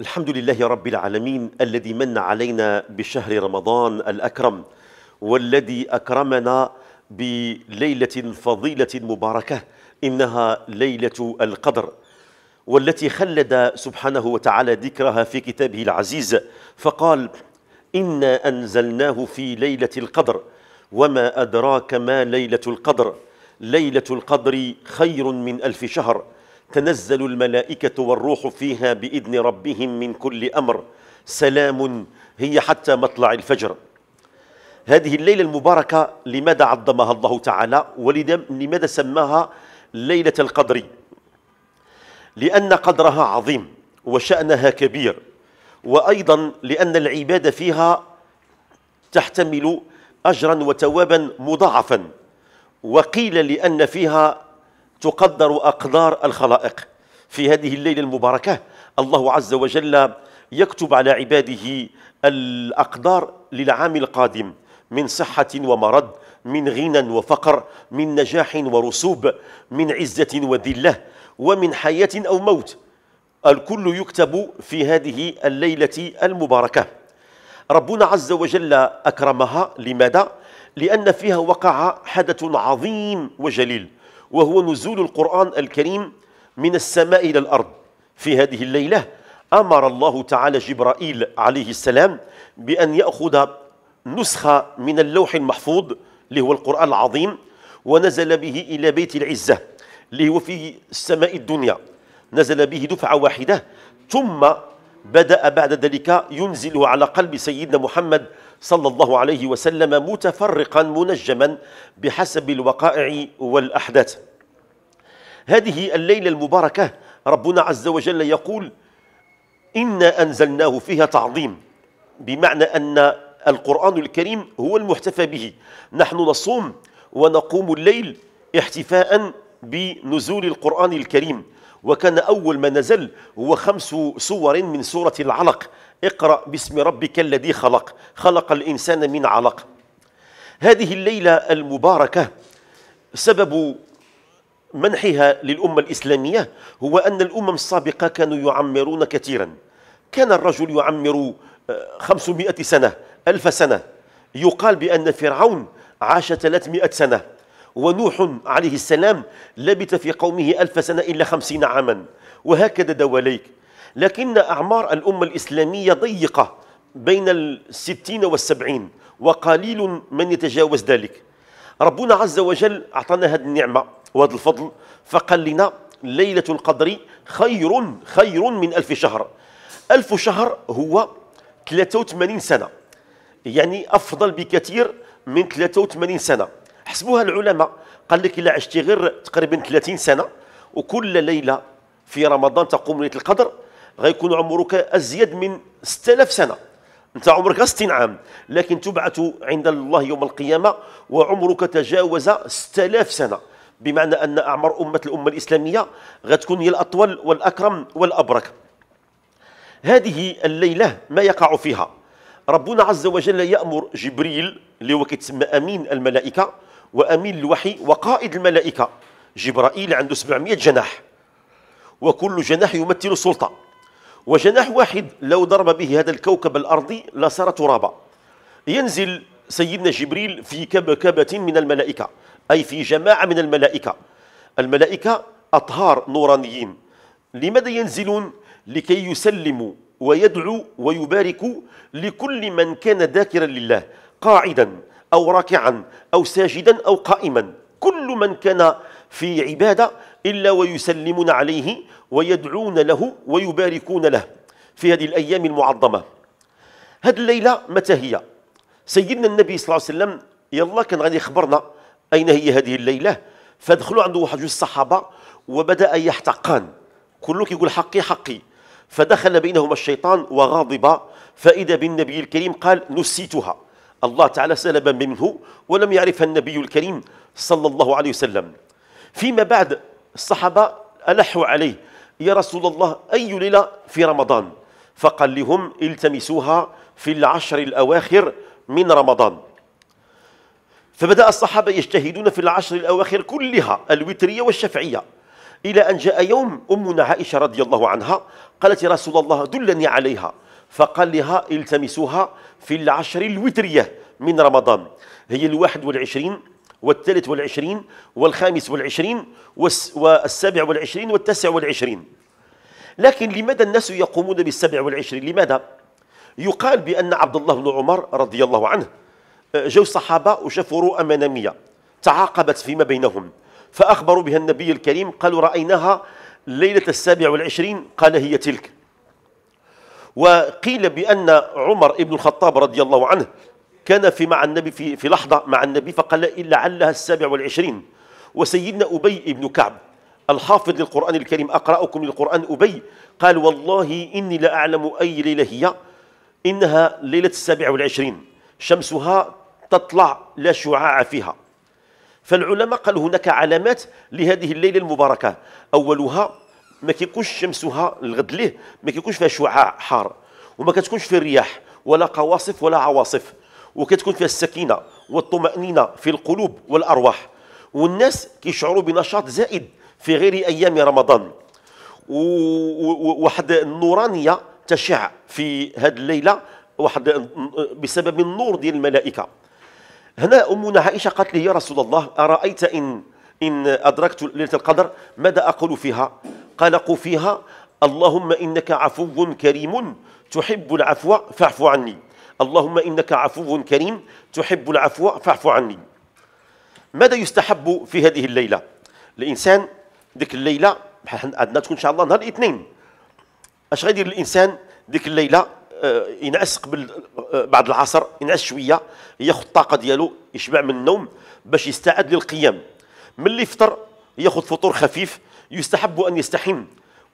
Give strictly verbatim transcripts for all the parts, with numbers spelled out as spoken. الحمد لله رب العالمين الذي من علينا بشهر رمضان الأكرم، والذي أكرمنا بليلة فضيلة مباركة إنها ليلة القدر، والتي خلد سبحانه وتعالى ذكرها في كتابه العزيز فقال: إنا أنزلناه في ليلة القدر وما أدراك ما ليلة القدر، ليلة القدر خير من ألف شهر، تنزل الملائكة والروح فيها بإذن ربهم من كل أمر، سلام هي حتى مطلع الفجر. هذه الليلة المباركة لماذا عظمها الله تعالى ولماذا سماها ليلة القدر؟ لأن قدرها عظيم وشأنها كبير، وأيضا لأن العبادة فيها تحتمل أجرا وتوابا مضاعفا، وقيل لأن فيها تقدر أقدار الخلائق. في هذه الليلة المباركة الله عز وجل يكتب على عباده الأقدار للعام القادم من صحة ومرض، من غنى وفقر، من نجاح ورسوب، من عزة وذلة، ومن حياة أو موت، الكل يكتب في هذه الليلة المباركة. ربنا عز وجل أكرمها لماذا؟ لأن فيها وقع حدث عظيم وجليل، وهو نزول القرآن الكريم من السماء إلى الأرض. في هذه الليلة أمر الله تعالى جبرائيل عليه السلام بأن يأخذ نسخة من اللوح المحفوظ اللي هو القرآن العظيم، ونزل به إلى بيت العزة اللي هو في السماء الدنيا، نزل به دفعة واحدة، ثم بدأ بعد ذلك ينزله على قلب سيدنا محمد صلى الله عليه وسلم متفرقا منجما بحسب الوقائع والأحداث. هذه الليلة المباركة ربنا عز وجل يقول: إنا أنزلناه فيها تعظيم، بمعنى أن القرآن الكريم هو المحتفى به، نحن نصوم ونقوم الليل احتفاء بنزول القرآن الكريم. وكان أول ما نزل هو خمس سور من سورة العلق: اقرأ باسم ربك الذي خلق، خلق الإنسان من علق. هذه الليلة المباركة سبب منحها للأمة الإسلامية هو أن الأمم السابقة كانوا يعمرون كثيرا، كان الرجل يعمر خمسمائة سنة، ألف سنة. يقال بأن فرعون عاش ثلاثمائة سنة، ونوح عليه السلام لبث في قومه ألف سنة إلا خمسين عاما، وهكذا دواليك. لكن أعمار الأمة الإسلامية ضيقة بين الستين والسبعين، وقليل من يتجاوز ذلك. ربنا عز وجل أعطانا هذه النعمة وهذا الفضل، فقال لنا ليلة القدر خير خير من ألف شهر. ألف شهر هو ثلاثة وثمانين سنة، يعني أفضل بكثير من ثلاثة وثمانين سنة. حسبوها العلماء، قال لك إلا عشتي غير تقريبا ثلاثين سنة وكل ليلة في رمضان تقوم ليلة القدر، غيكون عمرك أزيد من ستة آلاف سنة. أنت عمرك ستين عام، لكن تبعث عند الله يوم القيامة وعمرك تجاوز ستة آلاف سنة، بمعنى أن أعمار أمة الأمة الإسلامية غتكون هي الأطول والأكرم والأبرك. هذه الليلة ما يقع فيها، ربنا عز وجل يأمر جبريل اللي هو كيتسمى أمين الملائكة وأمين الوحي وقائد الملائكة. جبرائيل عنده سبعمائة جناح، وكل جناح يمثل سلطة، وجناح واحد لو ضرب به هذا الكوكب الأرضي لصار ترابا. ينزل سيدنا جبريل في كبكبة من الملائكة، أي في جماعة من الملائكة. الملائكة أطهار نورانيين، لماذا ينزلون؟ لكي يسلموا ويدعو ويبارك لكل من كان ذاكرا لله، قاعدا أو راكعا أو ساجدا أو قائما، كل من كان في عبادة إلا ويسلمون عليه ويدعون له ويباركون له في هذه الأيام المعظمة. هذه الليلة متى هي؟ سيدنا النبي صلى الله عليه وسلم يلا كان غادي يخبرنا أين هي هذه الليلة، فدخلوا عنده واحد الصحابة وبدأ يحتقان، كله كيقول حقي حقي، فدخل بينهما الشيطان وغاضب، فإذا بالنبي الكريم قال: نسيتها. الله تعالى سلب منه ولم يعرفها النبي الكريم صلى الله عليه وسلم. فيما بعد الصحابة ألحوا عليه: يا رسول الله، أي ليلة في رمضان؟ فقال لهم: التمسوها في العشر الأواخر من رمضان. فبدأ الصحابة يجتهدون في العشر الأواخر كلها الوترية والشفعية، إلى أن جاء يوم أمنا عائشة رضي الله عنها قالت يا رسول الله دلني عليها، فقال لها التمسوها في العشر الوترية من رمضان، هي الواحد والعشرين والثالث والعشرين والخامس والعشرين والسابع والعشرين والتاسع والعشرين. لكن لماذا الناس يقومون بالسبع والعشرين؟ لماذا؟ يقال بأن عبد الله بن عمر رضي الله عنه جو الصحابة وشافوا رؤى منامية تعاقبت فيما بينهم، فأخبروا بها النبي الكريم قالوا رأيناها ليلة السابع والعشرين، قال هي تلك. وقيل بأن عمر بن الخطاب رضي الله عنه كان في مع النبي في, في لحظة مع النبي فقال لعلها السابع والعشرين. وسيدنا أبي بن كعب الحافظ للقرآن الكريم أقرأكم للقرآن أبي قال والله إني لا أعلم أي ليلة هي، إنها ليلة السابع والعشرين شمسها تطلع لا شعاع فيها. فالعلماء قالوا هناك علامات لهذه الليلة المباركة، أولها ما كيكونش شمسها الغد له ما كيكونش فيها شعاع حار، وما كتكونش فيها الرياح ولا قواصف ولا عواصف، وكتكون فيها السكينة والطمأنينة في القلوب والأرواح، والناس كيشعروا بنشاط زائد في غير أيام رمضان، وواحد النورانية تشع في هذه الليلة واحد بسبب النور ديال الملائكة. هنا أمنا عائشة قالت لي يا رسول الله أرأيت إن إن أدركت ليلة القدر ماذا أقول فيها؟ قال قو فيها اللهم إنك عفو كريم تحب العفو فاعف عني، اللهم إنك عفو كريم تحب العفو فاعف عني. ماذا يستحب في هذه الليلة؟ الإنسان ديك الليلة عندنا تكون إن شاء الله نهار الاثنين، أش غيدير الإنسان ديك الليلة؟ ينعس قبل بعد العصر، ينعس شويه ياخذ الطاقه ديالو يشبع من النوم باش يستعد للقيام، ملي يفطر ياخذ فطور خفيف، يستحب ان يستحم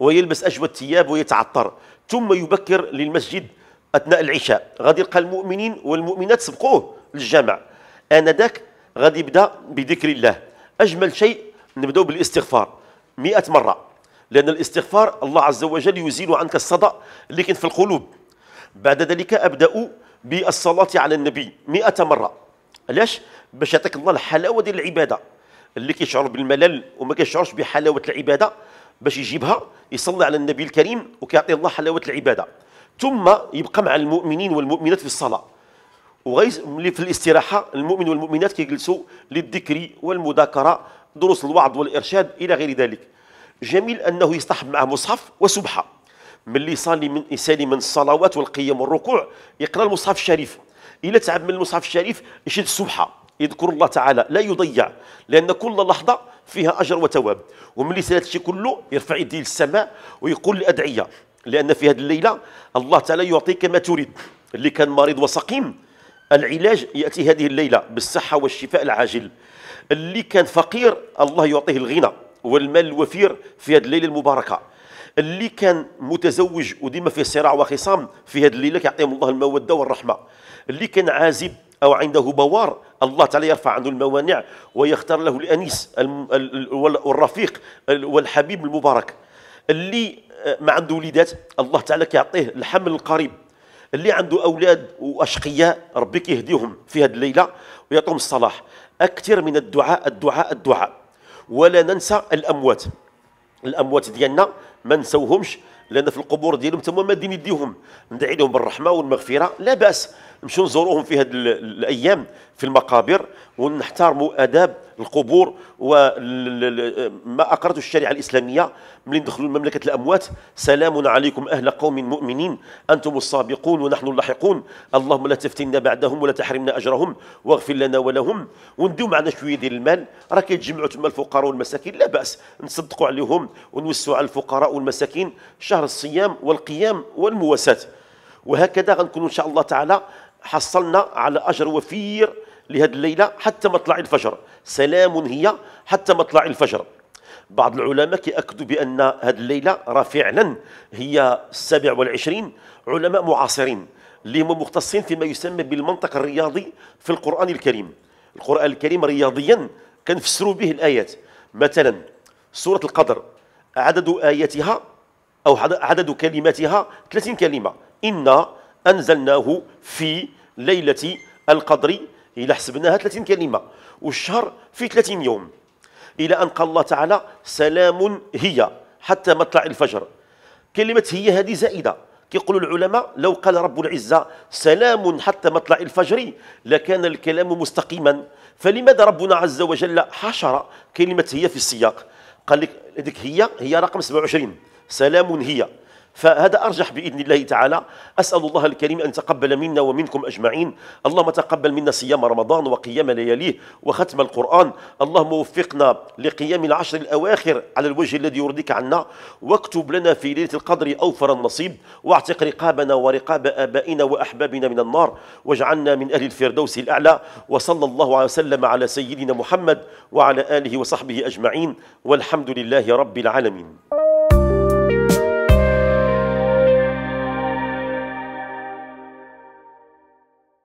ويلبس اجود الثياب ويتعطر، ثم يبكر للمسجد اثناء العشاء، غادي يلقى المؤمنين والمؤمنات سبقوه للجامع، انذاك غادي يبدا بذكر الله، اجمل شيء نبداو بالاستغفار مئة مره، لان الاستغفار الله عز وجل يزيل عنك الصدأ اللي كاين في القلوب. بعد ذلك أبدأ بالصلاة على النبي مئة مرة، علاش؟ باش يعطيك الله الحلاوة ديال العبادة، اللي كيشعر بالملل وما كيشعرش بحلاوة العبادة باش يجيبها يصلي على النبي الكريم وكيعطي الله حلاوة العبادة، ثم يبقى مع المؤمنين والمؤمنات في الصلاة، وغير في الاستراحة المؤمن والمؤمنات كيجلسوا للذكر والمذاكرة، دروس الوعظ والإرشاد إلى غير ذلك. جميل أنه يصطحب معه مصحف وسبحة، ملي يصلي من يسالي من الصلوات والقيام والركوع يقرا المصحف الشريف، الا تعب من المصحف الشريف يشد السبحه يذكر الله تعالى لا يضيع، لان كل لحظه فيها اجر وتواب. وملي سالت شي كله يرفع يديه للسماء ويقول الادعيه، لان في هذه الليله الله تعالى يعطيك ما تريد، اللي كان مريض وسقيم العلاج ياتي هذه الليله بالصحه والشفاء العاجل، اللي كان فقير الله يعطيه الغنى والمال الوفير في هذه الليله المباركه، اللي كان متزوج وديما فيه صراع وخصام في هذه الليله كيعطيهم الله الموده والرحمه، اللي كان عازب او عنده بوار الله تعالى يرفع عنه الموانع ويختار له الانيس والرفيق والحبيب المبارك، اللي ما عنده وليدات الله تعالى كيعطيه الحمل القريب، اللي عنده اولاد واشقياء ربي كيهديهم في هذه الليله ويعطيهم الصلاح. اكثر من الدعاء الدعاء الدعاء، ولا ننسى الاموات، الاموات ديالنا ما نسوهمش، لان في القبور ديالهم تما مادين يديهم، ندعي لهم بالرحمه والمغفره، لا باس نمشيو نزوروهم في هذه الايام في المقابر، ونحترموا اداب القبور وما اقرته الشريعه الاسلاميه. ملي ندخلوا لمملكه الاموات سلام عليكم اهل قوم مؤمنين انتم السابقون ونحن اللاحقون، اللهم لا تفتنا بعدهم ولا تحرمنا اجرهم واغفر لنا ولهم، ونديو معنا شويه ديال المال، راه كيتجمعوا تما الفقراء والمساكين، لا باس نصدقوا عليهم ونوسعوا على الفقراء والمساكين، شهر الصيام والقيام والمواساة. وهكذا غنكون ان شاء الله تعالى حصلنا على اجر وفير لهذه الليله حتى مطلع الفجر، سلام هي حتى مطلع الفجر. بعض العلماء كيأكدوا بان هذه الليله راه فعلا هي السابع والعشرين، علماء معاصرين اللي هم مختصين فيما يسمى بالمنطق الرياضي في القران الكريم. القران الكريم رياضيا كنفسروا به الايات، مثلا سوره القدر عدد اياتها او عدد كلماتها ثلاثين كلمه، انا انزلناه في ليله القدر إلا حسبناها ثلاثين كلمة والشهر في ثلاثين يوم، إلى أن قال الله تعالى سلام هي حتى مطلع الفجر. كلمة هي هذه زائدة، كيقولوا العلماء لو قال رب العزة سلام حتى مطلع الفجر لكان الكلام مستقيما، فلماذا ربنا عز وجل حشر كلمة هي في السياق؟ قال لك هذيك هي هي رقم سبعة وعشرين سلام هي. فهذا أرجح بإذن الله تعالى. أسأل الله الكريم أن تقبل منا ومنكم أجمعين، اللهم تقبل منا صيام رمضان وقيام لياليه وختم القرآن، اللهم وفقنا لقيام العشر الأواخر على الوجه الذي يرضيك عنا، واكتب لنا في ليلة القدر أوفر النصيب، واعتق رقابنا ورقاب آبائنا وأحبابنا من النار، واجعلنا من أهل الفردوس الأعلى، وصلى الله وسلم على سيدنا محمد وعلى آله وصحبه أجمعين، والحمد لله رب العالمين.